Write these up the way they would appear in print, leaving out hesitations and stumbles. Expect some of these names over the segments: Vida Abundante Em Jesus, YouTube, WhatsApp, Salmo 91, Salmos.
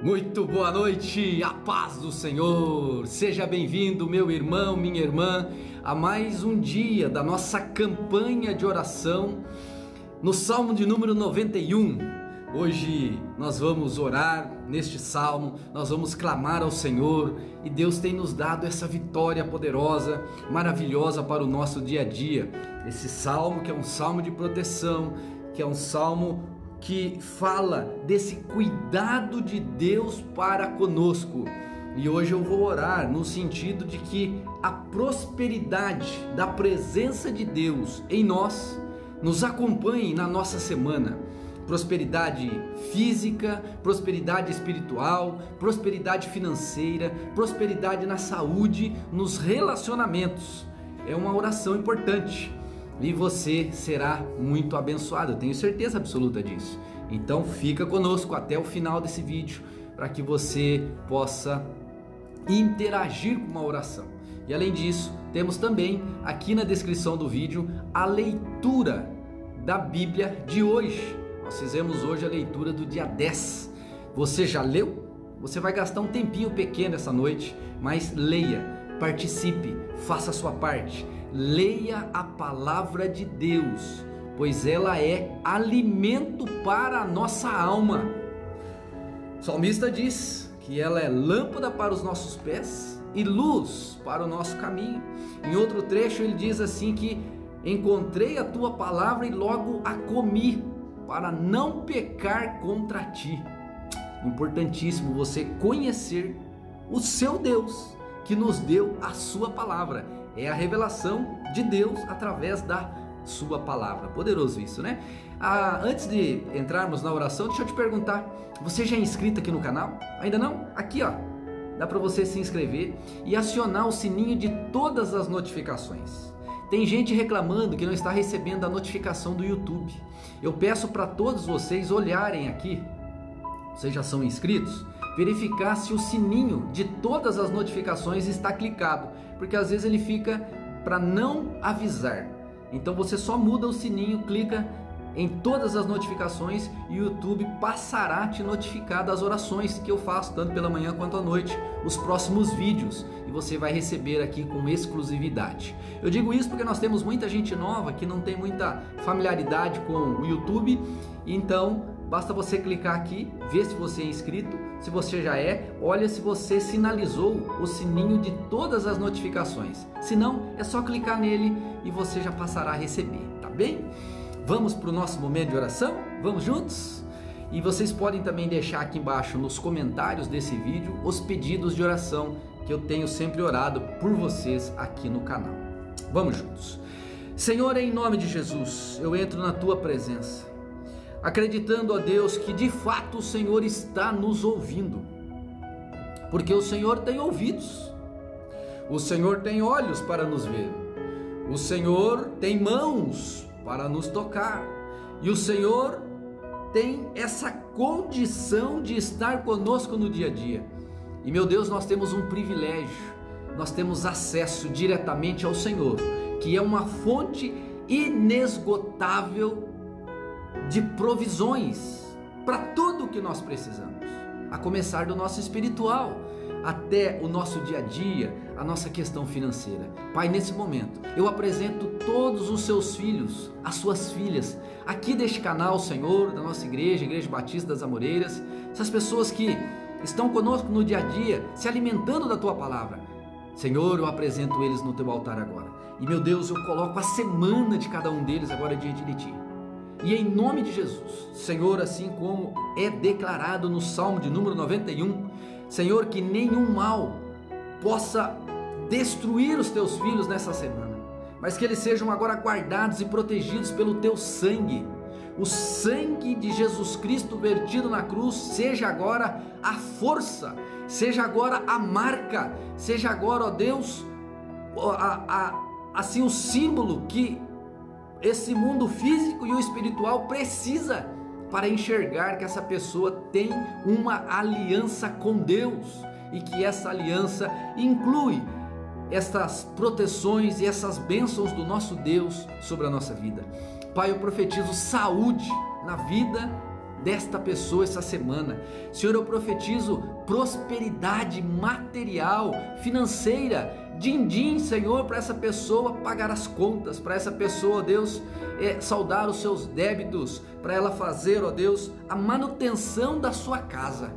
Muito boa noite, a paz do Senhor, seja bem-vindo meu irmão, minha irmã, a mais um dia da nossa campanha de oração no Salmo de número 91. Hoje nós vamos orar neste Salmo, nós vamos clamar ao Senhor e Deus tem nos dado essa vitória poderosa, maravilhosa para o nosso dia a dia. Esse Salmo que é um Salmo de proteção, que é um Salmo que fala desse cuidado de Deus para conosco. E hoje eu vou orar no sentido de que a prosperidade da presença de Deus em nós nos acompanhe na nossa semana. Prosperidade física, prosperidade espiritual, prosperidade financeira, prosperidade na saúde, nos relacionamentos. É uma oração importante. E você será muito abençoado, eu tenho certeza absoluta disso. Então fica conosco até o final desse vídeo, para que você possa interagir com uma oração. E além disso, temos também aqui na descrição do vídeo a leitura da Bíblia de hoje. Nós fizemos hoje a leitura do dia 10. Você já leu? Você vai gastar um tempinho pequeno essa noite, mas leia, participe, faça a sua parte. Leia a palavra de Deus, pois ela é alimento para a nossa alma. O salmista diz que ela é lâmpada para os nossos pés e luz para o nosso caminho. Em outro trecho ele diz assim que encontrei a tua palavra e logo a comi para não pecar contra ti. Importantíssimo você conhecer o seu Deus que nos deu a sua palavra. É a revelação de Deus através da sua palavra. Poderoso isso, né? Antes de entrarmos na oração, deixa eu te perguntar, você já é inscrito aqui no canal? Ainda não? Aqui, ó, dá para você se inscrever e acionar o sininho de todas as notificações. Tem gente reclamando que não está recebendo a notificação do YouTube. Eu peço para todos vocês olharem aqui, vocês já são inscritos? Verificar se o sininho de todas as notificações está clicado, porque às vezes ele fica para não avisar. Então você só muda o sininho, clica em todas as notificações e o YouTube passará a te notificar das orações que eu faço, tanto pela manhã quanto à noite, os próximos vídeos, e você vai receber aqui com exclusividade. Eu digo isso porque nós temos muita gente nova que não tem muita familiaridade com o YouTube, então basta você clicar aqui, ver se você é inscrito, se você já é, olha se você sinalizou o sininho de todas as notificações. Se não, é só clicar nele e você já passará a receber, tá bem? Vamos para o nosso momento de oração? Vamos juntos? E vocês podem também deixar aqui embaixo nos comentários desse vídeo os pedidos de oração que eu tenho sempre orado por vocês aqui no canal. Vamos juntos. Senhor, em nome de Jesus, eu entro na Tua presença, acreditando, ó Deus, que de fato o Senhor está nos ouvindo, porque o Senhor tem ouvidos, o Senhor tem olhos para nos ver, o Senhor tem mãos para nos tocar, e o Senhor tem essa condição de estar conosco no dia a dia. E meu Deus, nós temos um privilégio, nós temos acesso diretamente ao Senhor, que é uma fonte inesgotável de provisões para tudo o que nós precisamos, a começar do nosso espiritual, até o nosso dia a dia, a nossa questão financeira. Pai, nesse momento, eu apresento todos os seus filhos, as suas filhas, aqui deste canal, Senhor, da nossa igreja, Igreja Batista das Amoreiras, essas pessoas que estão conosco no dia a dia, se alimentando da Tua Palavra. Senhor, eu apresento eles no Teu altar agora. E meu Deus, eu coloco a semana de cada um deles agora diante de Ti. E em nome de Jesus, Senhor, assim como é declarado no Salmo de número 91, Senhor, que nenhum mal possa destruir os Teus filhos nessa semana, mas que eles sejam agora guardados e protegidos pelo Teu sangue. O sangue de Jesus Cristo vertido na cruz seja agora a força, seja agora a marca, seja agora, ó Deus, assim o símbolo que esse mundo físico e o espiritual precisa para enxergar que essa pessoa tem uma aliança com Deus e que essa aliança inclui essas proteções e essas bênçãos do nosso Deus sobre a nossa vida. Pai, eu profetizo saúde na vida desta pessoa essa semana. Senhor, eu profetizo prosperidade material, financeira, din-din, Senhor, para essa pessoa pagar as contas, para essa pessoa, ó Deus, saldar os seus débitos, para ela fazer, ó Deus, a manutenção da sua casa.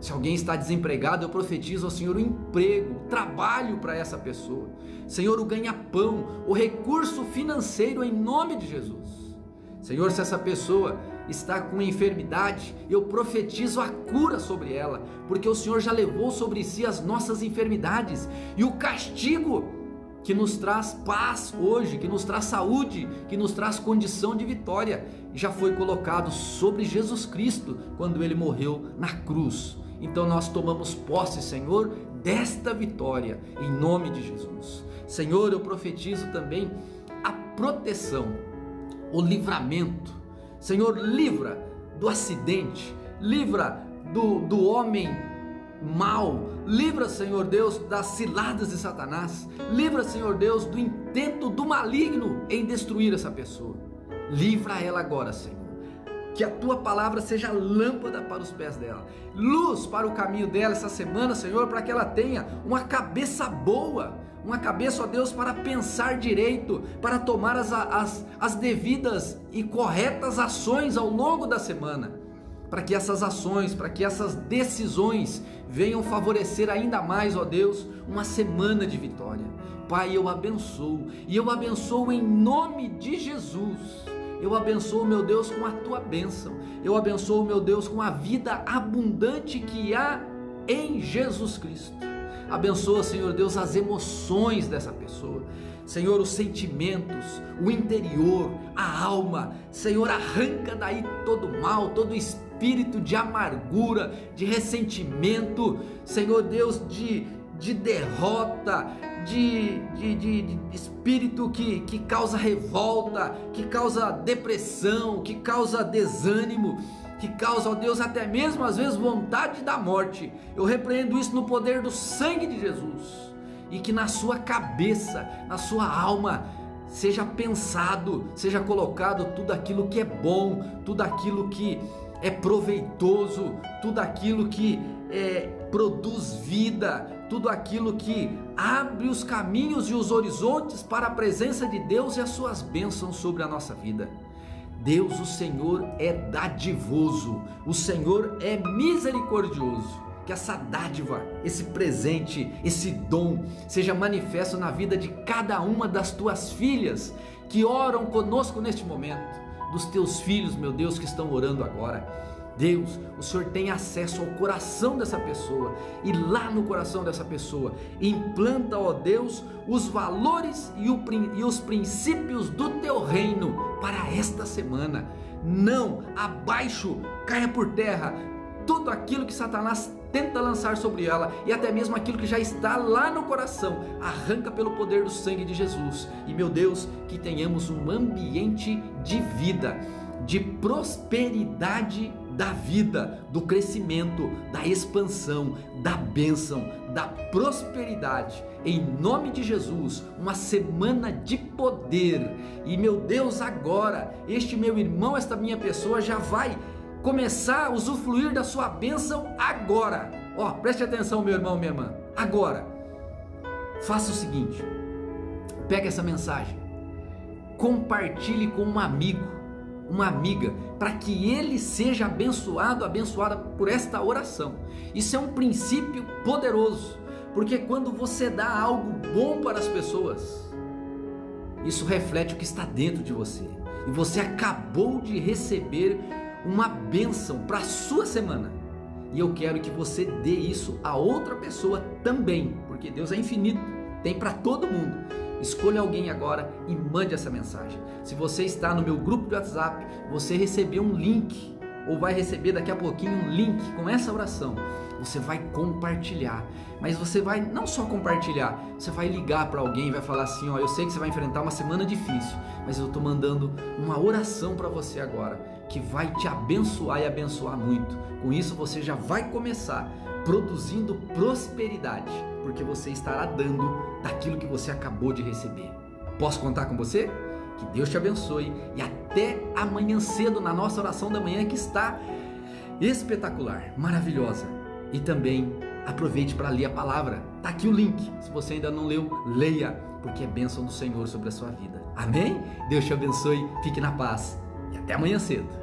Se alguém está desempregado, eu profetizo ao Senhor o emprego, o trabalho para essa pessoa. Senhor, o ganha-pão, o recurso financeiro em nome de Jesus. Senhor, se essa pessoa está com enfermidade, eu profetizo a cura sobre ela, porque o Senhor já levou sobre si as nossas enfermidades e o castigo que nos traz paz hoje, que nos traz saúde, que nos traz condição de vitória, já foi colocado sobre Jesus Cristo quando Ele morreu na cruz. Então nós tomamos posse, Senhor, desta vitória, em nome de Jesus. Senhor, eu profetizo também a proteção, o livramento. Senhor, livra do acidente, livra do homem mal, livra, Senhor Deus, das ciladas de Satanás, livra, Senhor Deus, do intento do maligno em destruir essa pessoa. Livra ela agora, Senhor. Que a Tua palavra seja lâmpada para os pés dela, luz para o caminho dela essa semana, Senhor, para que ela tenha uma cabeça boa, uma cabeça, ó Deus, para pensar direito, para tomar as devidas e corretas ações ao longo da semana, para que essas ações, para que essas decisões venham favorecer ainda mais, ó Deus, uma semana de vitória. Pai, eu abençoo, e eu abençoo em nome de Jesus. Eu abençoo, meu Deus, com a Tua bênção. Eu abençoo, meu Deus, com a vida abundante que há em Jesus Cristo. Abençoa, Senhor Deus, as emoções dessa pessoa. Senhor, os sentimentos, o interior, a alma. Senhor, arranca daí todo mal, todo espírito de amargura, de ressentimento. Senhor Deus, de derrota, de espírito que causa revolta, que causa depressão, que causa desânimo, que causa, ó Deus, até mesmo às vezes vontade da morte. Eu repreendo isso no poder do sangue de Jesus, e que na sua cabeça, na sua alma, seja pensado, seja colocado tudo aquilo que é bom, tudo aquilo que é proveitoso, tudo aquilo que produz vida, tudo aquilo que abre os caminhos e os horizontes para a presença de Deus e as suas bênçãos sobre a nossa vida. Deus, o Senhor é dadivoso, o Senhor é misericordioso. Que essa dádiva, esse presente, esse dom seja manifesto na vida de cada uma das tuas filhas que oram conosco neste momento, dos teus filhos, meu Deus, que estão orando agora. Deus, o Senhor tem acesso ao coração dessa pessoa, e lá no coração dessa pessoa implanta, ó Deus, os valores e os princípios do Teu reino para esta semana. Não, abaixo, caia por terra tudo aquilo que Satanás tenta lançar sobre ela, e até mesmo aquilo que já está lá no coração. Arranca pelo poder do sangue de Jesus. E, meu Deus, que tenhamos um ambiente de vida, de prosperidade da vida, do crescimento, da expansão, da bênção, da prosperidade, em nome de Jesus. Uma semana de poder. E, meu Deus, agora este meu irmão, esta minha pessoa já vai começar a usufruir da sua bênção agora. Ó, preste atenção, meu irmão, minha irmã, agora faça o seguinte: pega essa mensagem, compartilhe com um amigo, uma amiga, para que ele seja abençoado, abençoada por esta oração. Isso é um princípio poderoso, porque quando você dá algo bom para as pessoas, isso reflete o que está dentro de você, e você acabou de receber uma bênção para a sua semana, e eu quero que você dê isso a outra pessoa também, porque Deus é infinito, tem para todo mundo. Escolha alguém agora e mande essa mensagem. Se você está no meu grupo de WhatsApp, você recebeu um link, ou vai receber daqui a pouquinho um link com essa oração. Você vai compartilhar, mas você vai não só compartilhar, você vai ligar para alguém e vai falar assim: ó, eu sei que você vai enfrentar uma semana difícil, mas eu estou mandando uma oração para você agora, que vai te abençoar e abençoar muito. Com isso você já vai começar produzindo prosperidade, porque você estará dando daquilo que você acabou de receber. Posso contar com você? Que Deus te abençoe e até amanhã cedo na nossa oração da manhã, que está espetacular, maravilhosa. E também aproveite para ler a palavra. Está aqui o link. Se você ainda não leu, leia, porque é bênção do Senhor sobre a sua vida. Amém? Deus te abençoe, fique na paz e até amanhã cedo.